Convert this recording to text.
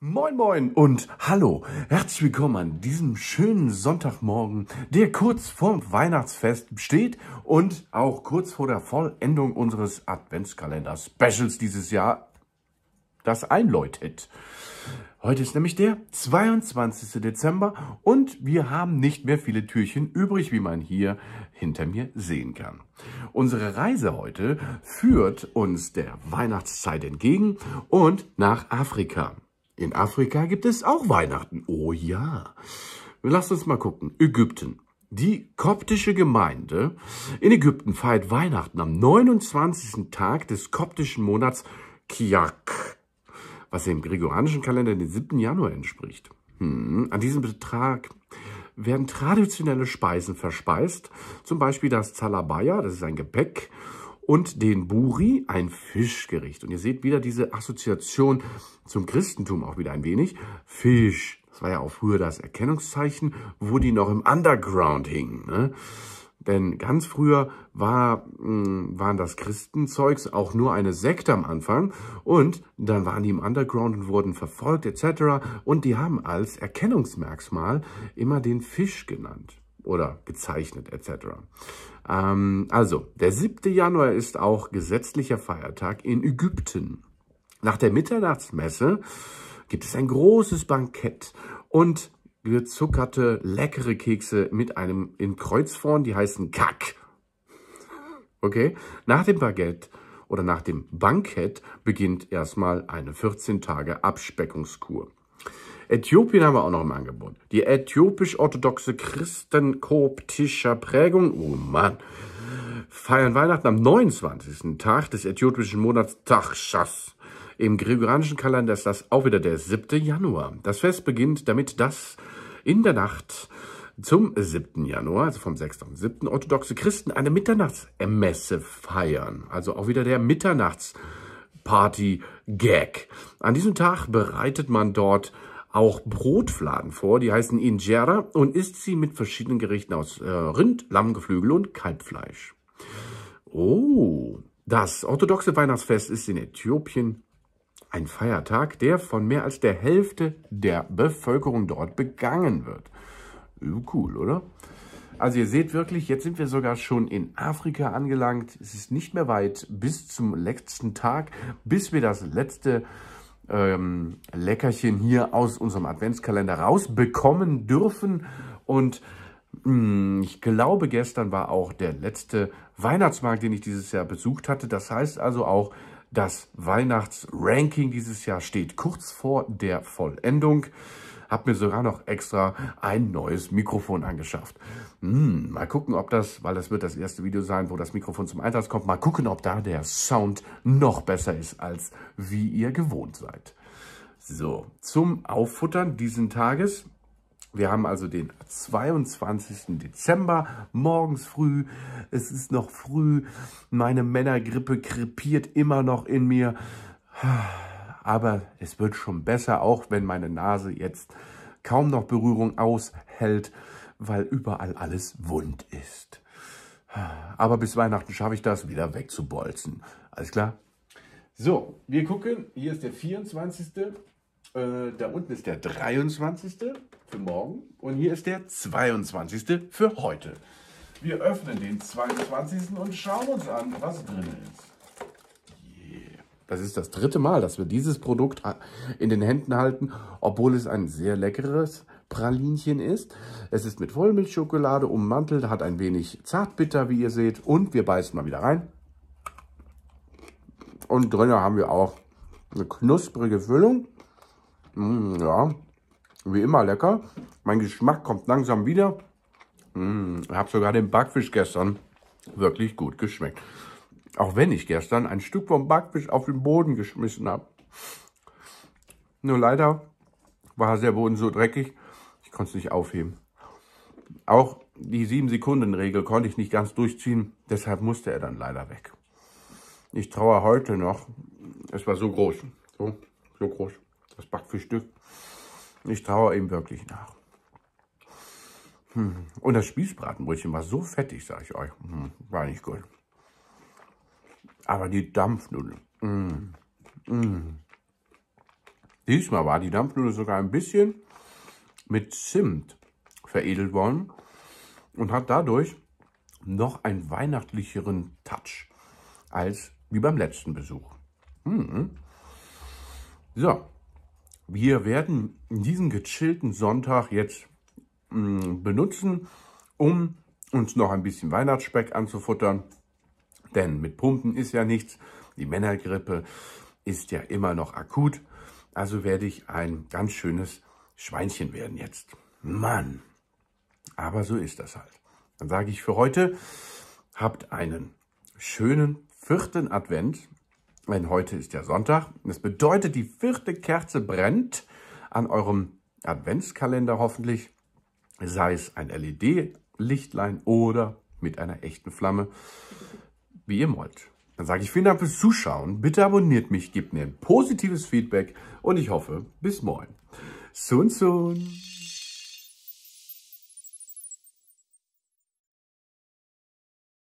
Moin moin und hallo, herzlich willkommen an diesem schönen Sonntagmorgen, der kurz vorm Weihnachtsfest steht und auch kurz vor der Vollendung unseres Adventskalender-Specials dieses Jahr das einläutet. Heute ist nämlich der 22. Dezember und wir haben nicht mehr viele Türchen übrig, wie man hier hinter mir sehen kann. Unsere Reise heute führt uns der Weihnachtszeit entgegen und nach Afrika. In Afrika gibt es auch Weihnachten. Oh ja. Lasst uns mal gucken. Ägypten. Die koptische Gemeinde in Ägypten feiert Weihnachten am 29. Tag des koptischen Monats Kiyak, was im gregorianischen Kalender den 7. Januar entspricht. An diesem Tag werden traditionelle Speisen verspeist, zum Beispiel das Zalabaya, das ist ein Gebäck, und den Buri, ein Fischgericht. Und ihr seht wieder diese Assoziation zum Christentum auch wieder ein wenig. Fisch, das war ja auch früher das Erkennungszeichen, wo die noch im Underground hingen. Ne? Denn ganz früher waren das Christenzeugs auch nur eine Sekte am Anfang. Und dann waren die im Underground und wurden verfolgt etc. Und die haben als Erkennungsmerkmal immer den Fisch genannt oder gezeichnet etc. Also, der 7. Januar ist auch gesetzlicher Feiertag in Ägypten. Nach der Mitternachtsmesse gibt es ein großes Bankett und gezuckerte, leckere Kekse mit einem in Kreuzform, die heißen Kak. Okay, nach dem Baguette oder nach dem Bankett beginnt erstmal eine 14 Tage Abspeckungskur. Äthiopien haben wir auch noch im Angebot. Die äthiopisch-orthodoxe Christen koptischer Prägung, oh Mann, feiern Weihnachten am 29. Tag des äthiopischen Monats Tachschas. Im gregorianischen Kalender ist das auch wieder der 7. Januar. Das Fest beginnt damit, dass in der Nacht zum 7. Januar, also vom 6. und 7. orthodoxe Christen eine Mitternachtsmesse feiern. Also auch wieder der Mitternachts-Party-Gag. An diesem Tag bereitet man dort auch Brotfladen vor, die heißen Injera, und isst sie mit verschiedenen Gerichten aus Rind, Lammgeflügel und Kalbfleisch. Oh, das orthodoxe Weihnachtsfest ist in Äthiopien ein Feiertag, der von mehr als der Hälfte der Bevölkerung dort begangen wird. Cool, oder? Also ihr seht wirklich, jetzt sind wir sogar schon in Afrika angelangt. Es ist nicht mehr weit bis zum letzten Tag, bis wir das letzte Leckerchen hier aus unserem Adventskalender rausbekommen dürfen. Und ich glaube, gestern war auch der letzte Weihnachtsmarkt, den ich dieses Jahr besucht hatte. Das heißt also auch, das Weihnachtsranking dieses Jahr steht kurz vor der Vollendung. Hab mir sogar noch extra ein neues Mikrofon angeschafft. Mal gucken, ob das, weil das wird das erste Video sein, wo das Mikrofon zum Einsatz kommt, mal gucken, ob da der Sound noch besser ist, als wie ihr gewohnt seid. So, zum Auffuttern diesen Tages. Wir haben also den 22. Dezember, morgens früh, es ist noch früh, meine Männergrippe krepiert immer noch in mir. Aber es wird schon besser, auch wenn meine Nase jetzt kaum noch Berührung aushält, weil überall alles wund ist. Aber bis Weihnachten schaffe ich das, wieder wegzubolzen. Alles klar? So, wir gucken. Hier ist der 24. Da unten ist der 23. für morgen. Und hier ist der 22. für heute. Wir öffnen den 22. und schauen uns an, was drin ist. Das ist das dritte Mal, dass wir dieses Produkt in den Händen halten, obwohl es ein sehr leckeres Pralinchen ist. Es ist mit Vollmilchschokolade ummantelt, hat ein wenig zartbitter, wie ihr seht. Und wir beißen mal wieder rein. Und drin haben wir auch eine knusprige Füllung. Ja, wie immer lecker. Mein Geschmack kommt langsam wieder. Ich habe sogar den Backfisch gestern wirklich gut geschmeckt. Auch wenn ich gestern ein Stück vom Backfisch auf den Boden geschmissen habe. Nur leider war der Boden so dreckig, ich konnte es nicht aufheben. Auch die 7-Sekunden-Regel konnte ich nicht ganz durchziehen, deshalb musste er dann leider weg. Ich trauere heute noch, es war so groß, so groß, das Backfischstück. Ich trauere ihm wirklich nach. Und das Spießbratenbrötchen war so fettig, sage ich euch, war nicht gut. Aber die Dampfnudeln, Diesmal war die Dampfnudeln sogar ein bisschen mit Zimt veredelt worden und hat dadurch noch einen weihnachtlicheren Touch als wie beim letzten Besuch. So, wir werden diesen gechillten Sonntag jetzt benutzen, um uns noch ein bisschen Weihnachtsspeck anzufuttern. Denn mit Pumpen ist ja nichts. Die Männergrippe ist ja immer noch akut. Also werde ich ein ganz schönes Schweinchen werden jetzt. Mann, aber so ist das halt. Dann sage ich für heute, habt einen schönen 4. Advent. Denn heute ist ja Sonntag. Das bedeutet, die 4. Kerze brennt an eurem Adventskalender hoffentlich. Sei es ein LED-Lichtlein oder mit einer echten Flamme, wie ihr wollt. Dann sage ich vielen Dank fürs Zuschauen. Bitte abonniert mich, gebt mir ein positives Feedback und ich hoffe, bis morgen. Soon, soon.